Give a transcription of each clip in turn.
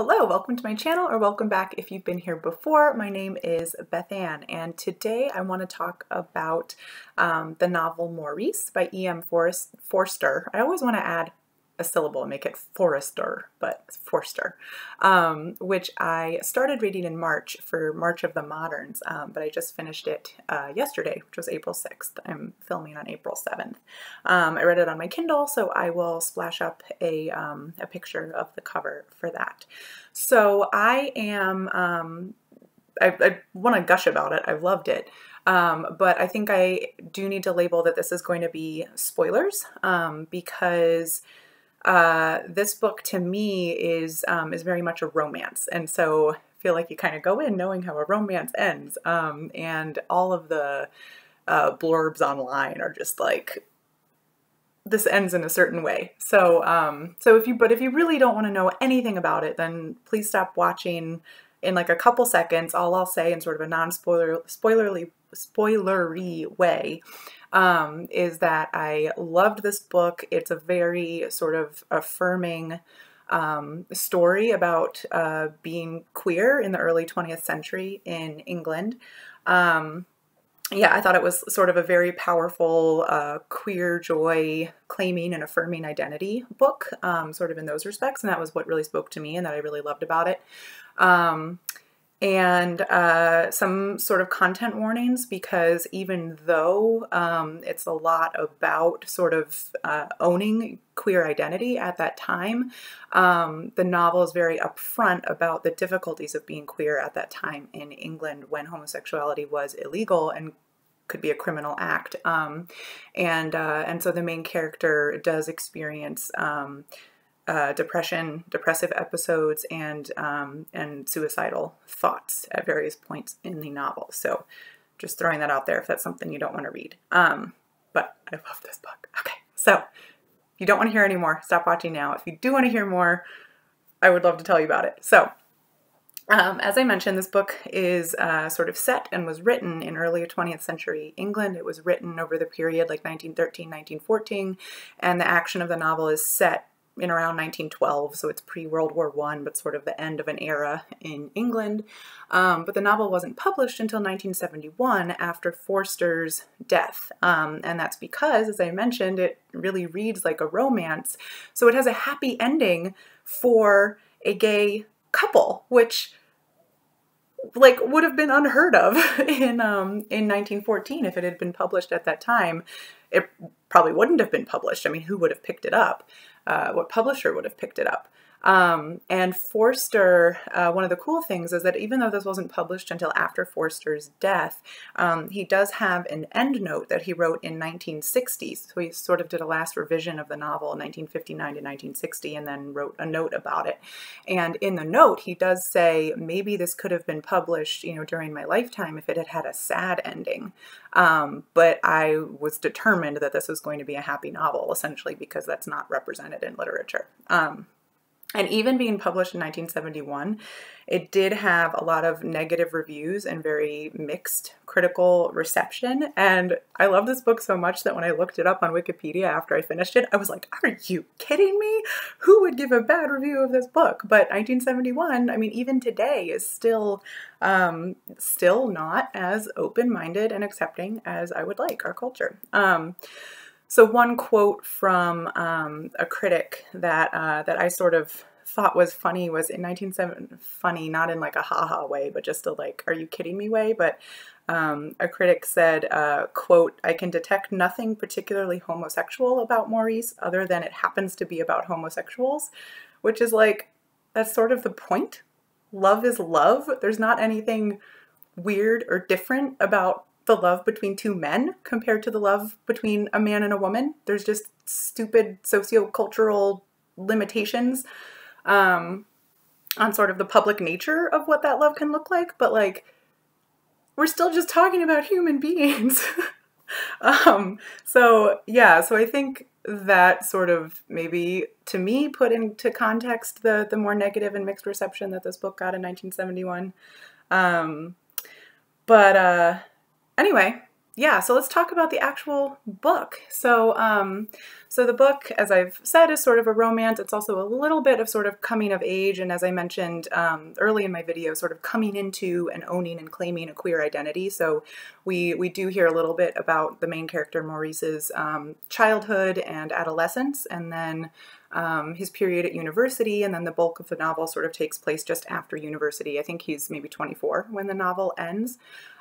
Hello, welcome to my channel, or welcome back if you've been here before. My name is Beth Ann, and today I want to talk about the novel Maurice by E.M. Forster. I always want to add a syllable and make it Forrester, but it's Forster, which I started reading in March for March of the Moderns, but I just finished it yesterday, which was April 6th. I'm filming on April 7th. I read it on my Kindle, so I will splash up a picture of the cover for that. So I am, I want to gush about it. I've loved it. But I think I do need to label that this is going to be spoilers, because this book to me is very much a romance, and so I feel like you kind of go in knowing how a romance ends, and all of the blurbs online are just like, this ends in a certain way. So if you really don't want to know anything about it, then please stop watching. In like a couple seconds, all I'll say in sort of a non-spoilery way is that I loved this book. It's a very sort of affirming story about being queer in the early 20th century in England. Yeah, I thought it was sort of a very powerful queer joy, claiming and affirming identity book, sort of in those respects, and that was what really spoke to me and that I really loved about it. And some sort of content warnings, because even though it's a lot about sort of owning queer identity at that time, the novel is very upfront about the difficulties of being queer at that time in England, when homosexuality was illegal and could be a criminal act. And so the main character does experience depression, depressive episodes, and suicidal thoughts at various points in the novel. So just throwing that out there if that's something you don't want to read. But I love this book. Okay, so if you don't want to hear any more, stop watching now. If you do want to hear more, I would love to tell you about it. So as I mentioned, this book is sort of set and was written in early 20th century England. It was written over the period like 1913, 1914, and the action of the novel is set in around 1912, so it's pre-World War I, but sort of the end of an era in England. But the novel wasn't published until 1971, after Forster's death. And that's because, as I mentioned, it really reads like a romance. So it has a happy ending for a gay couple, which like would have been unheard of in 1914 if it had been published at that time. It probably wouldn't have been published. I mean, who would have picked it up? What publisher would have picked it up? And Forster, one of the cool things is that even though this wasn't published until after Forster's death, he does have an endnote that he wrote in 1960. So he sort of did a last revision of the novel in 1959 to 1960 and then wrote a note about it. And in the note, he does say, maybe this could have been published, you know, during my lifetime if it had had a sad ending. But I was determined that this was going to be a happy novel, essentially, because that's not represented in literature. And even being published in 1971, it did have a lot of negative reviews and very mixed critical reception. And I love this book so much that when I looked it up on Wikipedia after I finished it, I was like, are you kidding me? Who would give a bad review of this book? But 1971, I mean, even today is still not as open-minded and accepting as I would like our culture. So one quote from a critic that that I sort of thought was funny was in 1970, funny, not in like a haha way, but just a like, are you kidding me way, but a critic said, quote, I can detect nothing particularly homosexual about Maurice other than it happens to be about homosexuals, which is like, that's sort of the point. Love is love. There's not anything weird or different about the love between two men compared to the love between a man and a woman. There's just stupid sociocultural limitations on sort of the public nature of what that love can look like, but like, we're still just talking about human beings. So yeah, so I think that sort of maybe to me put into context the more negative and mixed reception that this book got in 1971. Anyway, yeah, so let's talk about the actual book. So, so the book, as I've said, is sort of a romance. It's also a little bit of sort of coming of age, and as I mentioned early in my video, sort of coming into and owning and claiming a queer identity. So we do hear a little bit about the main character Maurice's childhood and adolescence, and then his period at university, and then the bulk of the novel sort of takes place just after university. I think he's maybe 24 when the novel ends.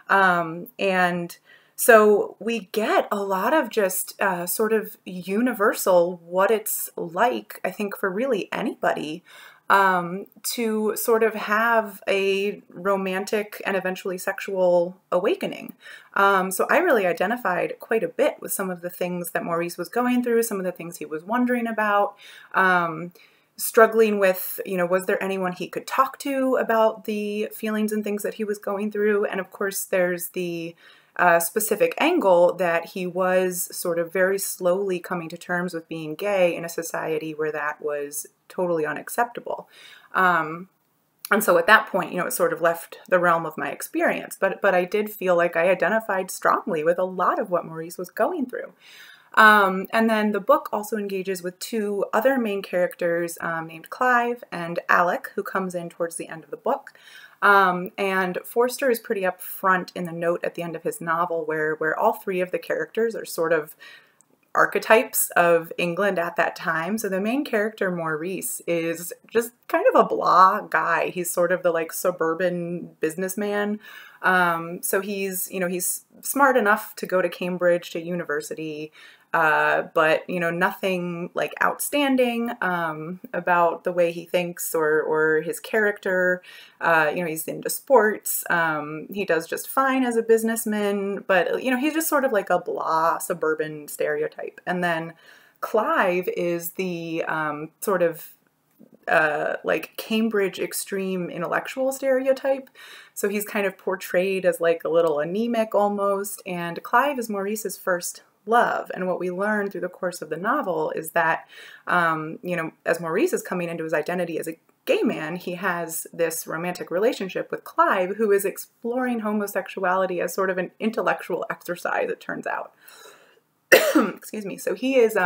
And so we get a lot of just sort of universal what it's like, I think, for really anybody to sort of have a romantic and eventually sexual awakening. So I really identified quite a bit with some of the things that Maurice was going through, some of the things he was wondering about, struggling with, you know, was there anyone he could talk to about the feelings and things that he was going through? And of course, there's the specific angle that he was sort of very slowly coming to terms with being gay in a society where that was totally unacceptable. And so at that point, you know, it sort of left the realm of my experience, but I did feel like I identified strongly with a lot of what Maurice was going through. And then the book also engages with two other main characters named Clive and Alec, who comes in towards the end of the book. And Forster is pretty upfront in the note at the end of his novel where all three of the characters are sort of archetypes of England at that time. So the main character, Maurice, is just kind of a blah guy. He's sort of the like suburban businessman. So he's, you know, he's smart enough to go to Cambridge, to university, but, you know, nothing like outstanding about the way he thinks or his character. You know, he's into sports. He does just fine as a businessman, but, you know, he's just sort of like a blah suburban stereotype. And then Clive is the sort of like Cambridge extreme intellectual stereotype. So he's kind of portrayed as like a little anemic almost, and Clive is Maurice's first love. And what we learn through the course of the novel is that, you know, as Maurice is coming into his identity as a gay man, he has this romantic relationship with Clive, who is exploring homosexuality as sort of an intellectual exercise, it turns out. Excuse me. So he is,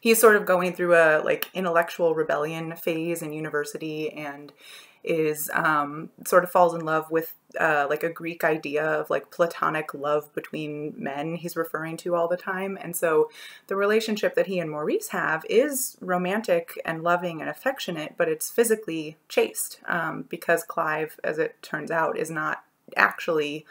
he's sort of going through a like intellectual rebellion phase in university, and is sort of falls in love with like a Greek idea of like platonic love between men he's referring to all the time. And so the relationship that he and Maurice have is romantic and loving and affectionate, but it's physically chaste because Clive, as it turns out, is not actually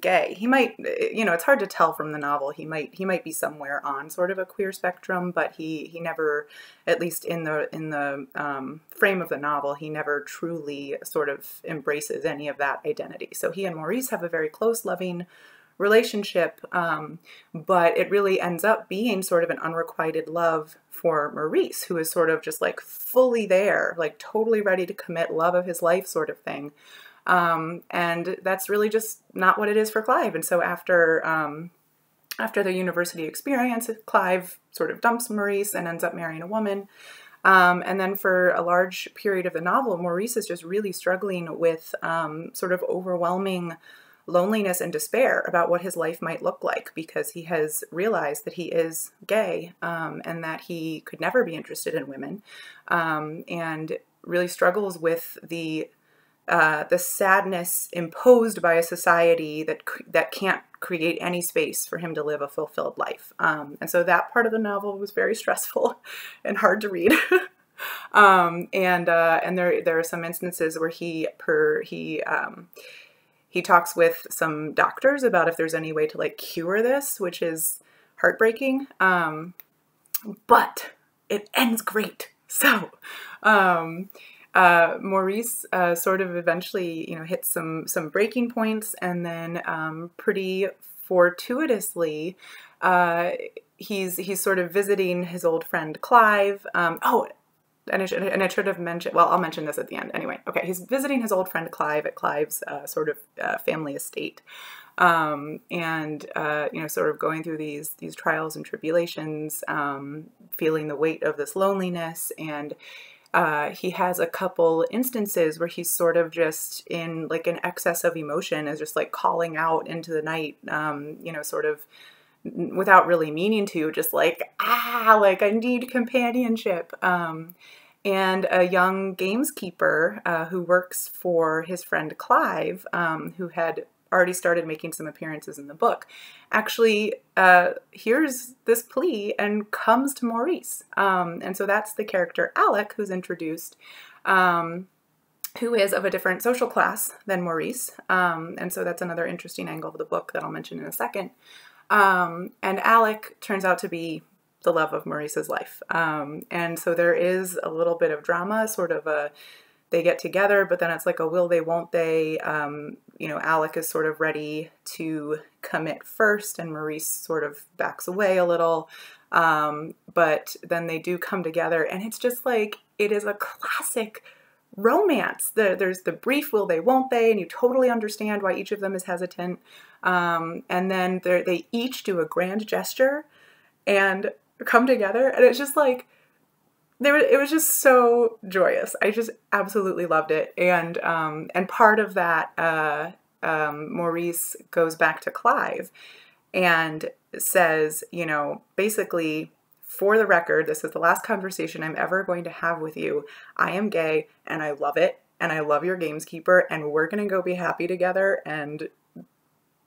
gay. He might, you know, it's hard to tell from the novel. He might be somewhere on sort of a queer spectrum, but he never, at least in the frame of the novel, he never truly sort of embraces any of that identity. So he and Maurice have a very close, loving relationship, but it really ends up being sort of an unrequited love for Maurice, who is sort of just like fully there, like totally ready to commit love of his life sort of thing. And that's really just not what it is for Clive. And so after, after the university experience, Clive sort of dumps Maurice and ends up marrying a woman. And then for a large period of the novel, Maurice is just really struggling with, sort of overwhelming loneliness and despair about what his life might look like, because he has realized that he is gay, and that he could never be interested in women, and really struggles with the sadness imposed by a society that can't create any space for him to live a fulfilled life. And so that part of the novel was very stressful and hard to read. And there are some instances where he talks with some doctors about if there's any way to like cure this, which is heartbreaking. But it ends great. So, Maurice sort of eventually, you know, hits some breaking points, and then pretty fortuitously he's sort of visiting his old friend Clive. I'll mention this at the end anyway. Okay, he's visiting his old friend Clive at Clive's sort of family estate, and you know, sort of going through these trials and tribulations, feeling the weight of this loneliness, and He has a couple instances where he's sort of just in like an excess of emotion, is just like calling out into the night, you know, sort of without really meaning to, just like, ah, like I need companionship. And a young gameskeeper who works for his friend Clive, who had already started making some appearances in the book, actually hears this plea and comes to Maurice. And so that's the character Alec, who's introduced, who is of a different social class than Maurice. And so that's another interesting angle of the book that I'll mention in a second. And Alec turns out to be the love of Maurice's life. And so there is a little bit of drama, sort of a, they get together, but then it's like a will they, won't they. You know, Alec is sort of ready to commit first and Maurice sort of backs away a little. But then they do come together and it's just like, it is a classic romance. There's the brief will they, won't they, and you totally understand why each of them is hesitant. And then they each do a grand gesture and come together, and it's just like, it was just so joyous. I just absolutely loved it. And part of that, Maurice goes back to Clive and says, you know, basically, for the record, this is the last conversation I'm ever going to have with you. I am gay and I love it. And I love your gameskeeper and we're going to go be happy together and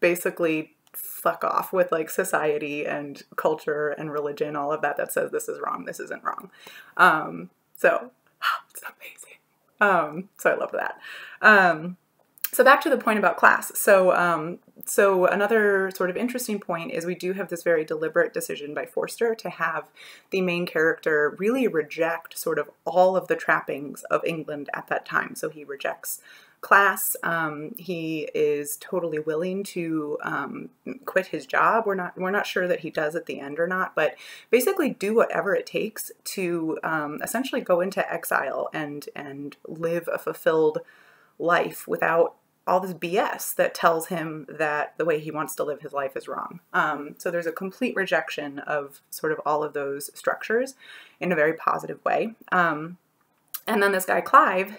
basically fuck off with like society and culture and religion, all of that that says this is wrong, this isn't wrong. So it's amazing. So I love that. So back to the point about class. So another sort of interesting point is we do have this very deliberate decision by Forster to have the main character really reject sort of all of the trappings of England at that time. So he rejects class. He is totally willing to quit his job. We're not sure that he does at the end or not, but basically do whatever it takes to essentially go into exile and live a fulfilled life without all this BS that tells him that the way he wants to live his life is wrong. So there's a complete rejection of sort of all of those structures in a very positive way. And then this guy Clive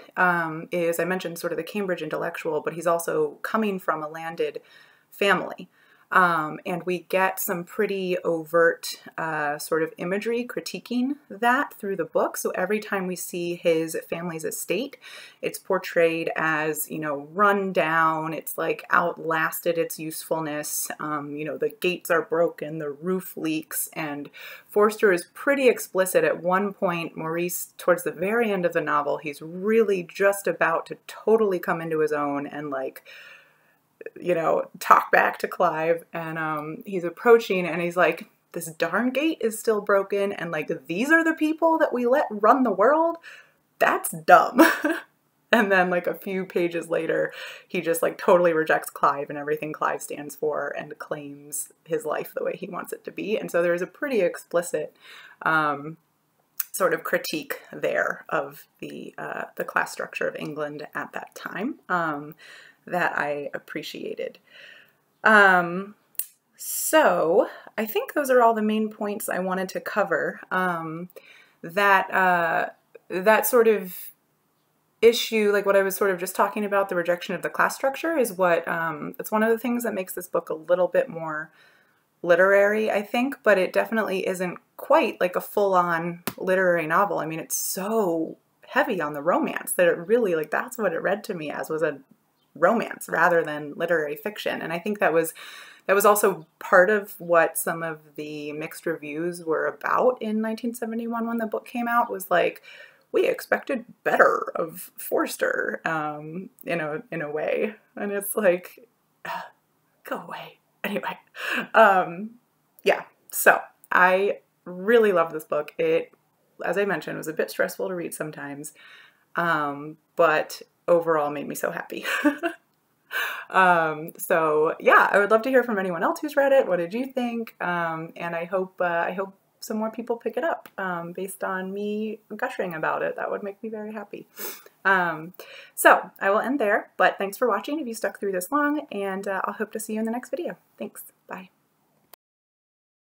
is, I mentioned, sort of the Cambridge intellectual, but he's also coming from a landed family. And we get some pretty overt sort of imagery critiquing that through the book. So every time we see his family's estate, it's portrayed as, you know, run down, it's like outlasted its usefulness, you know, the gates are broken, the roof leaks, and Forster is pretty explicit at one point. Maurice, towards the very end of the novel, he's really just about to totally come into his own and, like, you know, talk back to Clive, and he's approaching and he's like, this darn gate is still broken, and like, these are the people that we let run the world? That's dumb. And then like a few pages later, he just like totally rejects Clive and everything Clive stands for and claims his life the way he wants it to be. And so there's a pretty explicit sort of critique there of the class structure of England at that time. That I appreciated. So I think those are all the main points I wanted to cover. That sort of issue, like what I was sort of just talking about, the rejection of the class structure, is what it's one of the things that makes this book a little bit more literary, I think, but it definitely isn't quite like a full-on literary novel. I mean, it's so heavy on the romance that it really, like, that's what it read to me as, was a romance rather than literary fiction. And I think that was also part of what some of the mixed reviews were about in 1971 when the book came out, was like, we expected better of Forster, in a way. And it's like, go away. Anyway, yeah, so I really love this book. It, as I mentioned, was a bit stressful to read sometimes, but overall made me so happy. So yeah, I would love to hear from anyone else who's read it. What did you think? And I hope some more people pick it up based on me gushing about it. That would make me very happy. So I will end there, but thanks for watching if you stuck through this long, and I'll hope to see you in the next video. Thanks. Bye.